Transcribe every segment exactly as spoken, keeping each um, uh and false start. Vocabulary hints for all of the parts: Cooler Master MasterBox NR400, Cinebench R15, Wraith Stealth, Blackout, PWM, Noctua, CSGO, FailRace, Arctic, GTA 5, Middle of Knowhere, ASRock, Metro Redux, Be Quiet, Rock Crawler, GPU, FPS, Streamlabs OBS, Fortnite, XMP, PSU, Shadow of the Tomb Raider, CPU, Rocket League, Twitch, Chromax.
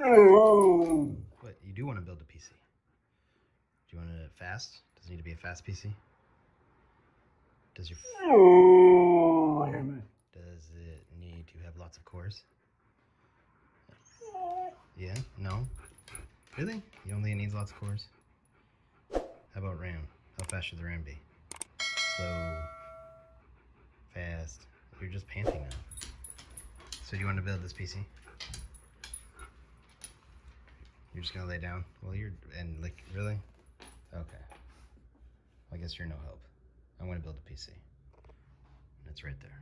No. But you do want to build a P C. Do you want it fast? Does it need to be a fast P C? Does your no. Does it need to have lots of cores? Yeah. No. Really? You don't think it needs lots of cores? How about RAM? How fast should the RAM be? Slow. Fast. You're just panting now. So you want to build this P C? You're just gonna lay down? Well, you're and like really? Okay. I guess you're no help. I want to build a P C. That's right there.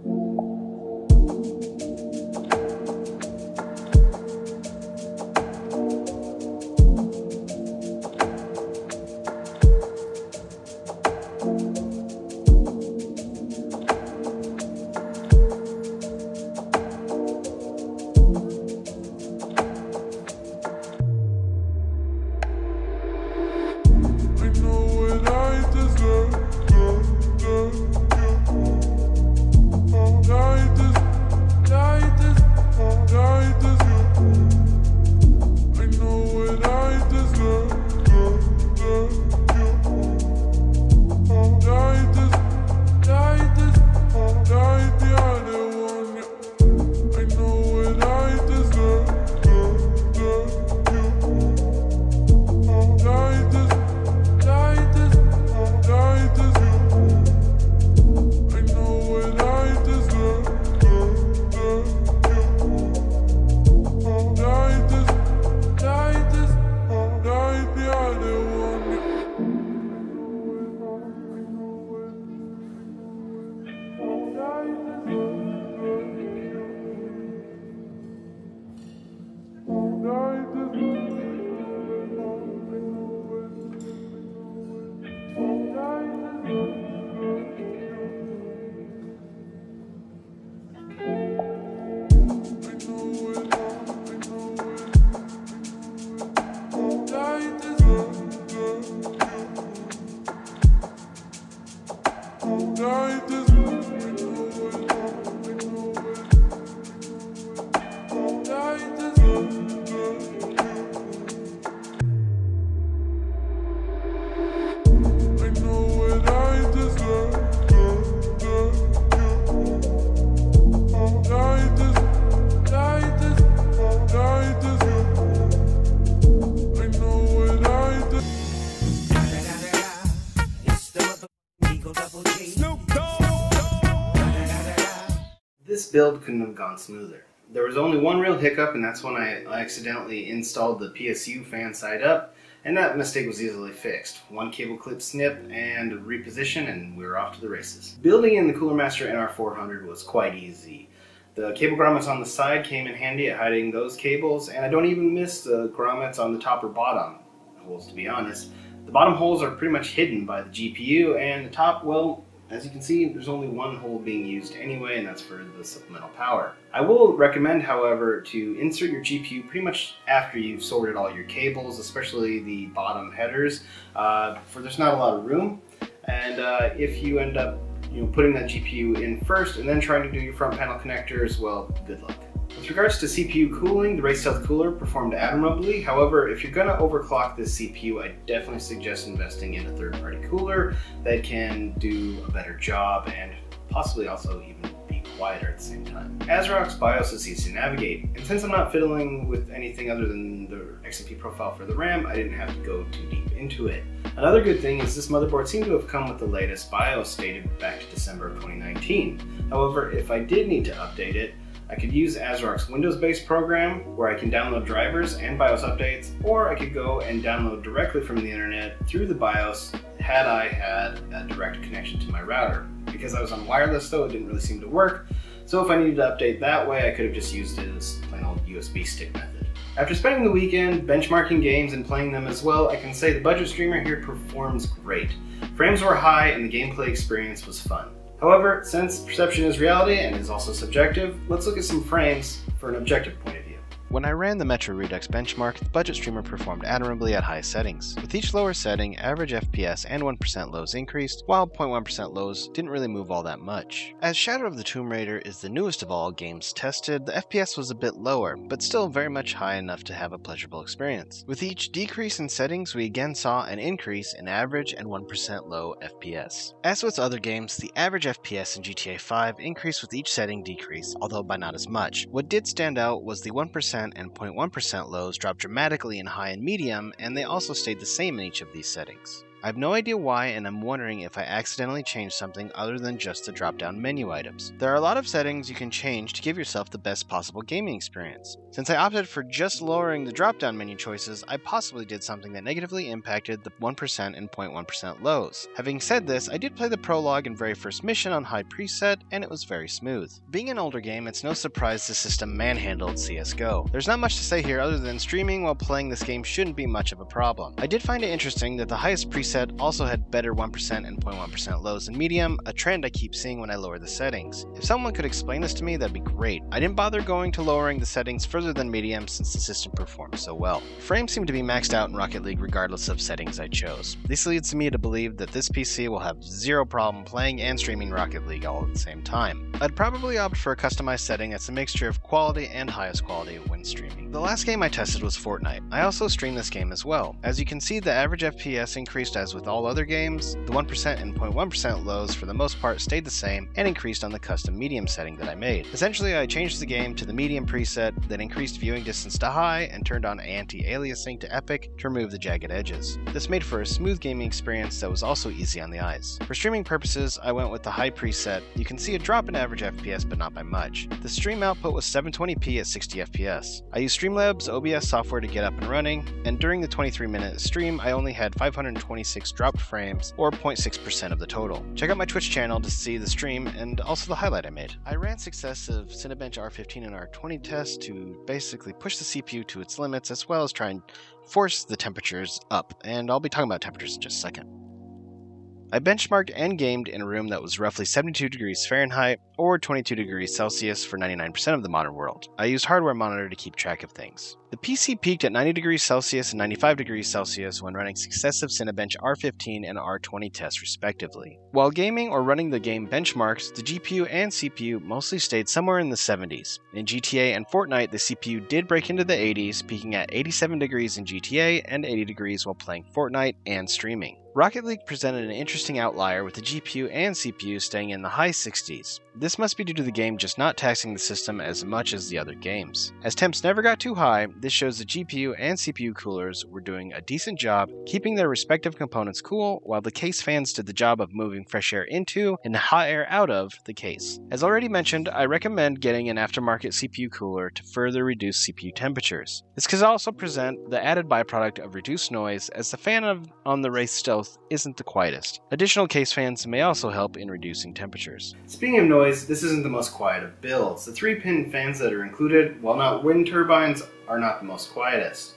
Thank you. this build couldn't have gone smoother. There was only one real hiccup, and that's when I accidentally installed the P S U fan side up, and that mistake was easily fixed. One cable clip snip and reposition, and we were off to the races. Building in the Cooler Master N R four hundred was quite easy. The cable grommets on the side came in handy at hiding those cables, and I don't even miss the grommets on the top or bottom holes, to be honest. The bottom holes are pretty much hidden by the G P U, and the top, well, as you can see, there's only one hole being used anyway, and that's for the supplemental power. I will recommend, however, to insert your G P U pretty much after you've sorted all your cables, especially the bottom headers, uh, for there's not a lot of room, and uh, if you end up you know, putting that G P U in first and then trying to do your front panel connectors, well, good luck. With regards to C P U cooling, the Wraith Stealth cooler performed admirably. However, if you're going to overclock this C P U, I definitely suggest investing in a third-party cooler that can do a better job and possibly also even be quieter at the same time. ASRock's BIOS is easy to navigate, and since I'm not fiddling with anything other than the X M P profile for the RAM, I didn't have to go too deep into it. Another good thing is this motherboard seemed to have come with the latest BIOS dated back to December of twenty nineteen. However, if I did need to update it, I could use ASRock's Windows-based program where I can download drivers and BIOS updates, or I could go and download directly from the internet through the BIOS had I had a direct connection to my router. Because I was on wireless though, it didn't really seem to work, so if I needed to update that way, I could have just used it as plain old U S B stick method. After spending the weekend benchmarking games and playing them as well, I can say the budget streamer here performs great. Frames were high and the gameplay experience was fun. However, since perception is reality and is also subjective, let's look at some frames for an objective point of view. When I ran the Metro Redux benchmark, the budget streamer performed admirably at high settings. With each lower setting, average F P S and one percent lows increased, while zero point one percent lows didn't really move all that much. As Shadow of the Tomb Raider is the newest of all games tested, the F P S was a bit lower, but still very much high enough to have a pleasurable experience. With each decrease in settings, we again saw an increase in average and one percent low F P S. As with other games, the average F P S in G T A five increased with each setting decrease, although by not as much. What did stand out was the one percent and zero point one percent lows dropped dramatically in high and medium, and they also stayed the same in each of these settings. I have no idea why, and I'm wondering if I accidentally changed something other than just the drop-down menu items. There are a lot of settings you can change to give yourself the best possible gaming experience. Since I opted for just lowering the drop-down menu choices, I possibly did something that negatively impacted the one percent and zero point one percent lows. Having said this, I did play the prologue and very first mission on high preset, and it was very smooth. Being an older game, it's no surprise the system manhandled C S G O. There's not much to say here other than streaming while playing this game shouldn't be much of a problem. I did find it interesting that the highest preset also had better one percent and zero point one percent lows in medium, a trend I keep seeing when I lower the settings. If someone could explain this to me, that'd be great. I didn't bother going to lowering the settings further than medium since the system performed so well. Frames seem to be maxed out in Rocket League regardless of settings I chose. This leads me to believe that this P C will have zero problem playing and streaming Rocket League all at the same time. I'd probably opt for a customized setting that's a mixture of quality and highest quality when streaming. The last game I tested was Fortnite. I also streamed this game as well. As you can see, the average F P S increased as As with all other games, the one percent and zero point one percent lows for the most part stayed the same and increased on the custom medium setting that I made. Essentially, I changed the game to the medium preset, then increased viewing distance to high and turned on anti-aliasing to epic to remove the jagged edges. This made for a smooth gaming experience that was also easy on the eyes. For streaming purposes, I went with the high preset. You can see a drop in average F P S, but not by much. The stream output was seven twenty p at sixty F P S. I used Streamlabs O B S software to get up and running, and during the twenty-three minute stream, I only had five hundred twenty-six dropped frames, or zero point six percent of the total. Check out my Twitch channel to see the stream and also the highlight I made. I ran successive Cinebench R fifteen and R twenty tests to basically push the C P U to its limits as well as try and force the temperatures up, and I'll be talking about temperatures in just a second. I benchmarked and gamed in a room that was roughly seventy-two degrees Fahrenheit or twenty-two degrees Celsius for ninety-nine percent of the modern world. I used hardware monitor to keep track of things. The P C peaked at ninety degrees Celsius and ninety-five degrees Celsius when running successive Cinebench R fifteen and R twenty tests respectively. While gaming or running the game benchmarks, the G P U and C P U mostly stayed somewhere in the seventies. In G T A and Fortnite, the C P U did break into the eighties, peaking at eighty-seven degrees in G T A and eighty degrees while playing Fortnite and streaming. Rocket League presented an interesting outlier with the G P U and C P U staying in the high sixties. This must be due to the game just not taxing the system as much as the other games. As temps never got too high, this shows the G P U and C P U coolers were doing a decent job keeping their respective components cool, while the case fans did the job of moving fresh air into and hot air out of the case. As already mentioned, I recommend getting an aftermarket C P U cooler to further reduce C P U temperatures. This could also present the added byproduct of reduced noise, as the fan of, on the Wraith Stealth isn't the quietest. Additional case fans may also help in reducing temperatures. Speaking of noise, this isn't the most quiet of builds. The three-pin fans that are included, while not wind turbines, are not the most quietest.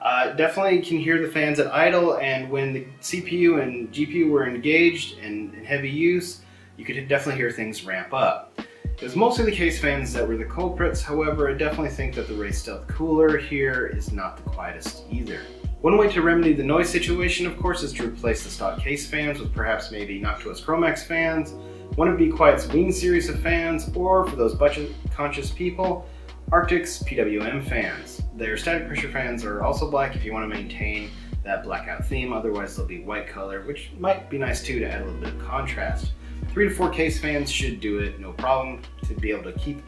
Uh, definitely can hear the fans at idle, and when the C P U and G P U were engaged and in heavy use, you could definitely hear things ramp up. It was mostly the case fans that were the culprits, however I definitely think that the Wraith Stealth cooler here is not the quietest either. One way to remedy the noise situation, of course, is to replace the stock case fans with perhaps maybe Noctua's Chromax fans, one of Be Quiet's Wing series of fans, or, for those budget-conscious people, Arctic's P W M fans. Their static pressure fans are also black if you want to maintain that blackout theme, otherwise they'll be white color, which might be nice too to add a little bit of contrast. Three to four case fans should do it, no problem, to be able to keep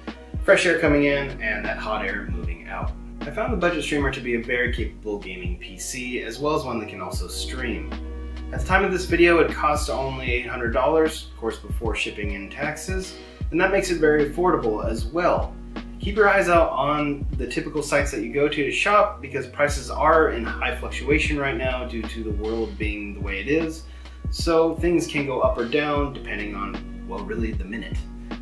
fresh air coming in and that hot air moving out. I found the budget streamer to be a very capable gaming P C, as well as one that can also stream. At the time of this video, it cost only eight hundred dollars, of course before shipping and taxes, and that makes it very affordable as well. Keep your eyes out on the typical sites that you go to to shop, because prices are in high fluctuation right now due to the world being the way it is, so things can go up or down depending on, well, really the minute.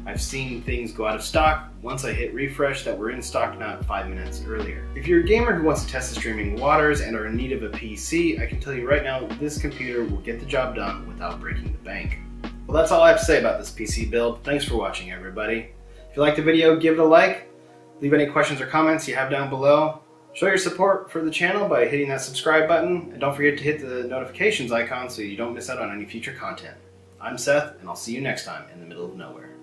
I've seen things go out of stock once I hit refresh that were in stock not five minutes earlier. If you're a gamer who wants to test the streaming waters and are in need of a P C, I can tell you right now this computer will get the job done without breaking the bank. Well, that's all I have to say about this P C build. Thanks for watching, everybody. If you liked the video, give it a like. Leave any questions or comments you have down below. Show your support for the channel by hitting that subscribe button, and don't forget to hit the notifications icon so you don't miss out on any future content. I'm Seth, and I'll see you next time in the Middle of Knowhere.